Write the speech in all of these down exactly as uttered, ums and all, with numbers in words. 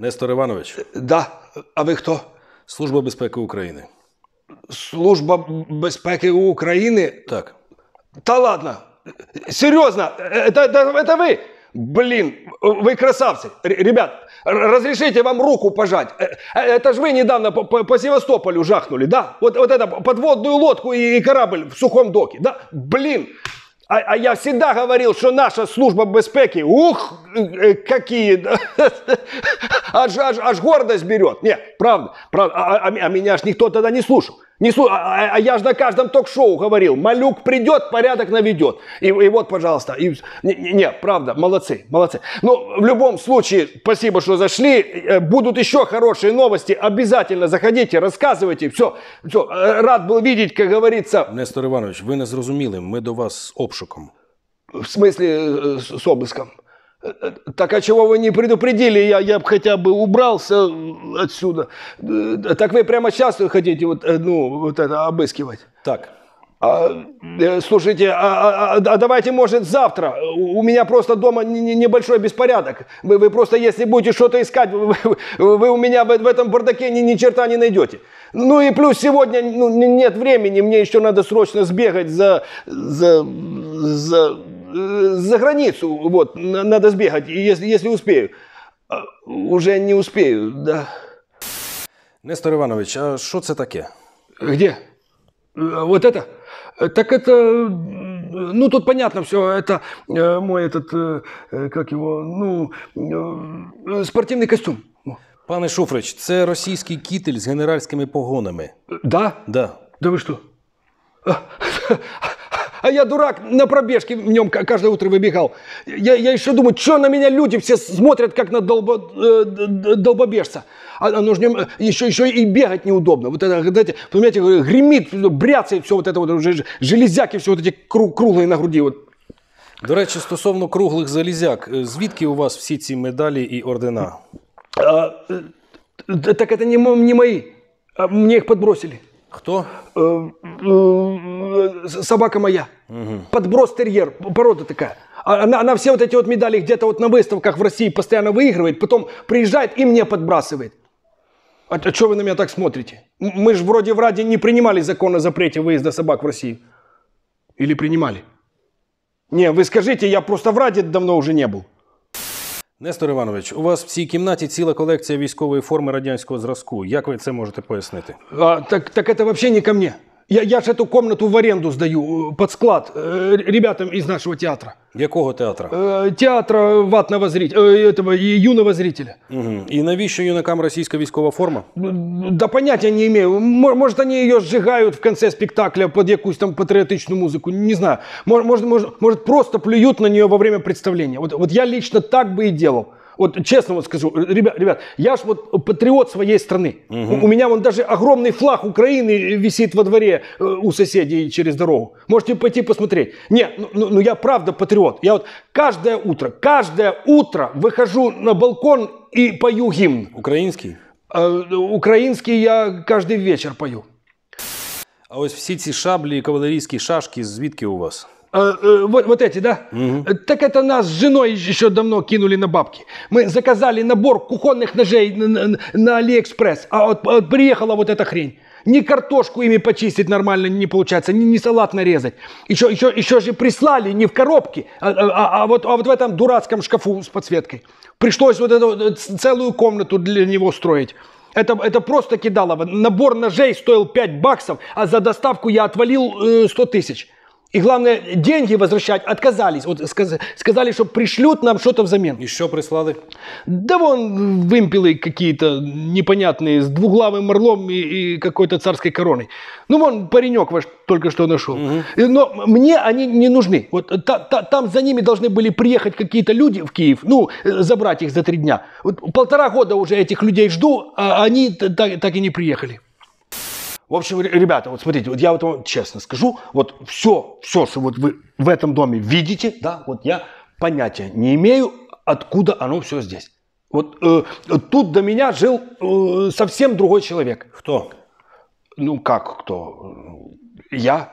Нестор Иванович? Да. А ви хто? Служба безпеки України. Служба безпеки України? Так. Та ладно. Серьезно? Это, это, это вы? Блин, вы красавцы. Ребят, разрешите вам руку пожать? Это же вы недавно по, по Севастополю жахнули, да? Вот, вот это, подводную лодку и корабль в сухом доке, да? Блин. А, а я всегда говорил, что наша служба безопасности, ух, какие, аж, аж, аж гордость берет. Не, правда, правда. А, а, а меня ж никто тогда не слушал. Не слушал. А, а я ж на каждом ток-шоу говорил, Малюк придет, порядок наведет. И, и вот, пожалуйста. И, не, не, правда, молодцы, молодцы. Ну, в любом случае, спасибо, что зашли. Будут еще хорошие новости. Обязательно заходите, рассказывайте. Все, все. Рад был видеть, как говорится. Нестор Иванович, вы не зрозуміли, мы до вас с обшуком. В смысле, с обыском? Так а чего вы не предупредили? Я, я бы хотя бы убрался отсюда. Так вы прямо сейчас хотите вот, ну, вот это обыскивать? Так. А, слушайте, а, а, а давайте, может, завтра. У меня просто дома небольшой беспорядок. Вы, вы просто, если будете что-то искать, вы, вы у меня в, в этом бардаке ни, ни черта не найдете. Ну и плюс сегодня ну, нет времени. Мне еще надо срочно сбегать за... за, за... за границу, вот, надо сбегать, если, если успею. А, уже не успею, да. Нестор Иванович, а что это такое? Где? Вот это? Так это, ну тут понятно все, это мой этот, как его, ну, спортивный костюм. Пане Шуфрич, это российский китель с генеральскими погонами. Да? Да. Да вы что? А я дурак, на пробежке в нем каждое утро выбегал. Я, я еще думаю, что на меня люди все смотрят, как на долбо, э, долбобежца. А ну, в нем еще, еще и бегать неудобно. Вот это, знаете, понимаете, гремит, бряцает все вот это, вот, железяки, все вот эти круглые на груди. Вот. До речі, стосовно круглих залізяк, звідки у вас всі ці медалі і ордена? А, так это не, не мои, мне их подбросили. Кто? Собака моя. Угу. Подброс-терьер, порода такая. Она, она все вот эти вот медали где-то вот на выставках в России постоянно выигрывает, потом приезжает и мне подбрасывает. А, а что вы на меня так смотрите? Мы же вроде в Раде не принимали закон о запрете выезда собак в Россию. Или принимали? Не, вы скажите, я просто в Раде давно уже не был. Нестор Іванович, у вас в цій кімнаті ціла колекція військової форми радянського зразку. Як ви це можете пояснити? А, так, так это вообще не ко мне. Я, я ж эту комнату в аренду сдаю под склад э, ребятам из нашего театра. Якого театра? Э, театра ватного зрителя, э, этого юного зрителя. Угу. И навіщо юнакам российская військова форма? Да понятия не имею. Может, они ее сжигают в конце спектакля под якусь там патриотичную музыку, не знаю. Может, может, может просто плюют на нее во время представления. Вот, вот я лично так бы и делал. Вот честно вот скажу, ребят, ребят, я ж вот патриот своей страны. Угу. У меня вон даже огромный флаг Украины висит во дворе у соседей через дорогу. Можете пойти посмотреть. Не, ну, ну я правда патриот. Я вот каждое утро, каждое утро выхожу на балкон и пою гимн. Украинский? А, украинский я каждый вечер пою. А вот все эти шабли и кавалерийские шашки, звідки у вас? А, вот, вот эти, да? Угу. Так это нас с женой еще давно кинули на бабки. Мы заказали набор кухонных ножей на, на, на Алиэкспресс, а вот, вот приехала вот эта хрень. Ни картошку ими почистить нормально не получается, ни, ни салат нарезать. Еще, еще, еще же прислали не в коробке, а, а, а, вот, а вот в этом дурацком шкафу с подсветкой. Пришлось вот эту целую комнату для него строить. Это, это просто кидалово. Набор ножей стоил пять баксов, а за доставку я отвалил сто тысяч. И главное, деньги возвращать отказались. Вот сказали, что пришлют нам что-то взамен. Еще прислали? Да вон вымпелы какие-то непонятные с двуглавым орлом и, и какой-то царской короной. Ну вон паренек ваш только что нашел. Угу. Но мне они не нужны. Вот та, та, там за ними должны были приехать какие-то люди в Киев, ну забрать их за три дня. Вот полтора года уже этих людей жду, а они так, так и не приехали. В общем, ребята, вот смотрите, вот я вот вам честно скажу, вот все, все, что вот вы в этом доме видите, да, вот я понятия не имею, откуда оно все здесь. Вот э, тут до меня жил э, совсем другой человек. Кто? Ну как кто? Я.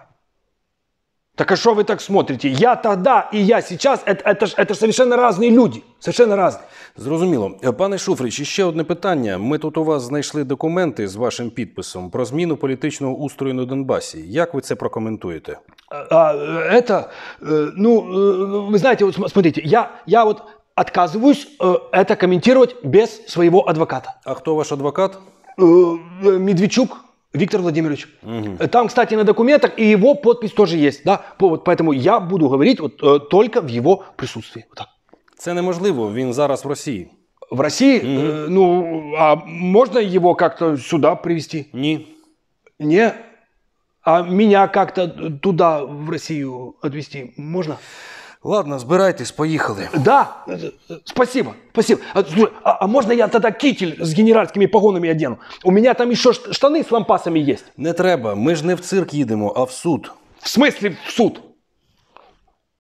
Так а что вы так смотрите? Я тогда и я сейчас, это, это, это ж совершенно разные люди, совершенно разные. Зрозуміло. Пане Шуфрич, ще одне питання. Ми тут у вас знайшли документи з вашим підписом про зміну політичного устрою на Донбасі. Як ви це прокоментуєте? А, это, ну, вы знаете, вот смотрите, я, я вот отказываюсь это комментировать без своего адвоката. А кто ваш адвокат? Медведчук Виктор Владимирович. Угу. Там, кстати, на документах и его подпись тоже есть. Да? Вот, поэтому я буду говорить вот, только в его присутствии. Вот так. Це неможливо, він зараз в Росії. В Росії? Mm-hmm. э, ну, а можно его как-то сюда привезти? Не. Не? А меня как-то туда, в Россию, отвезти можно? Ладно, збирайтесь, поехали. Да, спасибо, спасибо. А, а, а можно я тогда китель с генеральскими погонами одену? У меня там еще штаны с лампасами есть. Не треба, ми ж не в цирк їдемо, а в суд. В смысле в суд?